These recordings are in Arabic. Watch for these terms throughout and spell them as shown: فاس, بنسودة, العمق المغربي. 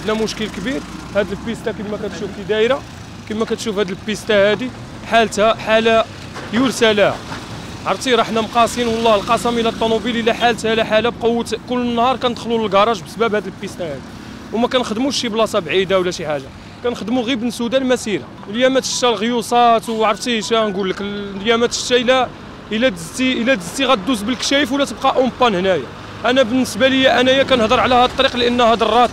عندنا مشكل كبير. هاد البيستا كما كتشوف كي دايره، كما كتشوف هاد البيستا هادي حالتها حاله يرثى لها. عرفتي راه حنا مقاسين والله القسم الى الطوموبيل الى حالتها لا حاله بقوه. كل نهار كندخلوا للكراج بسبب هاد البيستا هادي، وما كنخدموش شي بلاصه بعيده ولا شي حاجه، كنخدموا غير بنسودة المسيره. اليامات الشتا الغيوصات وعرفتي شنو نقول لك، اليامات الشتا الا دزتي غدوز بالكشايف ولا تبقى اونبان هنايا. انا بالنسبه لي انايا كنهضر على هاد الطريق لانها ضرات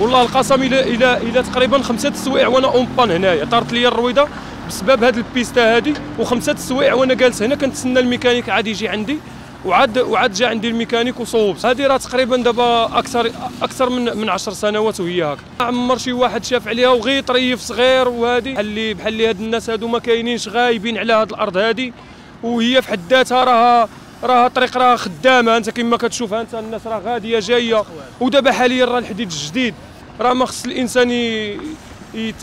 والله القسم الى تقريبا 5 السوايع وانا اونبان هنايا. طارت لي الرويضه بسبب هاد البيستا هادي، و5 السوايع وانا جالس هنا كنتسنى الميكانيك عاد يجي عندي، وعاد جا عندي الميكانيك وصوبت. هادي راه تقريبا دابا اكثر من 10 سنوات وهي هكا. ما عمر شي واحد شاف عليها وغير طريف صغير. وهادي بحال اللي هاد الناس هادو ما كاينينش، غايبين على هاد الارض هادي، وهي في حد ذاتها راها طريق، راها خدامه. انت كما كتشوفها انت الناس راه غاديه جايه. ودابا حاليا راه الحديد الجديد راه ما خص الانسان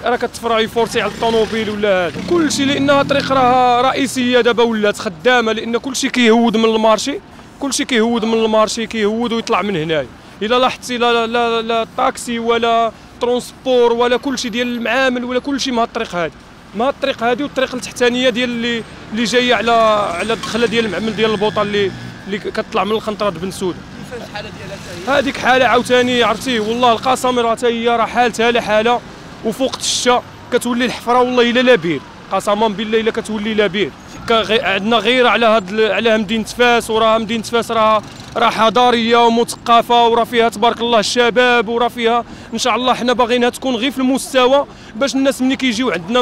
راه كتفرع يفورسي على الطوموبيل ولا هذا كلشي، لانها طريق راها رئيسيه دابا ولات خدامه، لان كلشي كيهود من المارشي، كيهود ويطلع من هنايا. الا لاحظتي لا الطاكسي ولا ترونسبور ولا كلشي ديال المعامل ولا كلشي مع الطريق هذه، ما الطريق هذه والطريق التحتانيه ديال اللي جايه على الدخله ديال المعمل ديال البوطه اللي كتطلع من الخنطره بنسودة. كيفاش الحاله ديالها؟ هذيك حاله عاوتاني عرفتي والله القاسم راه حتى هي راه حالتها لا حاله. وفوق الشتا كتولي الحفره والله الا لابير، قسما بالله الا كتولي لابير. عندنا غير على مدينه فاس، وراه مدينه فاس راه حضاريه ومثقفه، وراه فيها تبارك الله الشباب، وراه فيها ان شاء الله. حنا باغينها تكون غير في المستوى باش الناس ملي كيجيو عندنا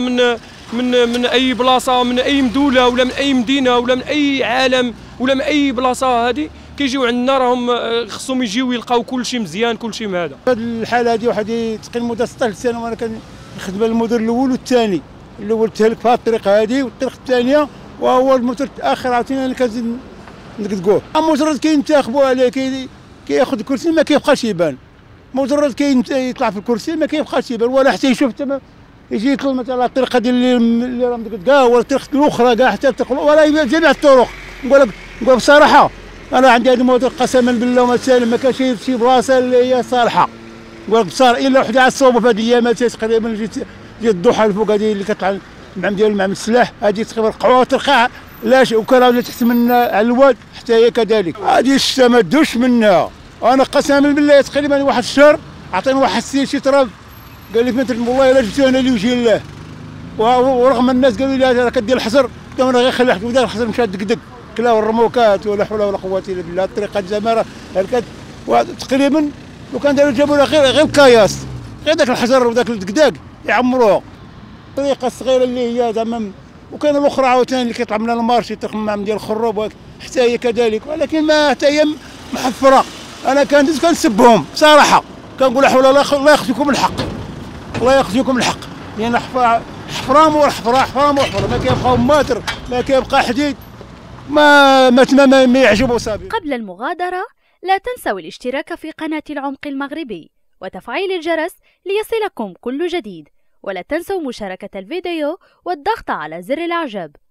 من اي بلاصه، من اي دوله ولا من اي مدينه ولا من اي عالم ولا من اي بلاصه هذه كيجيو عندنا، راهم خصهم يجيو يلقاو كلشي مزيان، كلشي مهذا. هذه الحاله هذه واحد تقريبا مده 16 سنه وانا كنخدم المدير الاول والثاني. الاول تهلك في هذه الطريقه هذه، والطريقه الثانيه وهو الموتور التاخر عاوتاني اللي كنزيد نكذبوه. مجرد كينتخبوا عليه كياخذ الكرسي ما كيبقاش يبان، مجرد كيطلع في الكرسي ما كيبقاش يبان ولا حتى يشوف. تما يجي يطلب مثلا الطريقه ديال اللي راه مكذكا ولا الطريقه الاخرى كاع حتى ولا جميع الطرق. نقول بصراحه انا عندي هذا الموتور قسما بالله وما سالم ما كاينش شي بلاصه اللي هي صالحه، نقول لك بصراحه الا وحده عصوبه في هذه الايامات. تقريبا جيت الضحى الفوق هذه اللي كتطلع المعمل ديال المعمل السلاح هذه تقريبا قعوه ترقع لا شيء، وكان ولا تحت من على الواد حتى هي كذلك. هذه الشتا ما دوش منها، انا قسما بالله تقريبا واحد الشهر عطيني واحد السيد شي تراب قال لي فهمت والله الا جبتو هنا لوجه الله. ورغم الناس قالوا لي راه كدير الحجر، قلت انا غير خلي واحد الحجر مشى دكدك كلاو الرموكات ولا حول ولا قوه الا بالله. الطريقه زعما راه هلكات تقريبا، لو كان داروا جابوا لها غير الكياس غير داك الحجر وداك الدكداك يعمروه. الطريقه الصغيره اللي هي زعما، وكان الاخرى عاوتاني اللي كيطلع من المارشي تخمام ديال الخروب حتى هي كذلك، ولكن ما حتى هي محفره. انا كنسبهم بصراحه، كنقول لا حول ولا قوه، الله ياخذكم الحق، الله ياخذكم الحق، لان يعني حفرام وحفره ما كيبقاو ماتر، ما كيبقى حديد، ما يعجبو صافي. قبل المغادره لا تنسوا الاشتراك في قناه العمق المغربي وتفعيل الجرس ليصلكم كل جديد، ولا تنسوا مشاركه الفيديو والضغط على زر الاعجاب.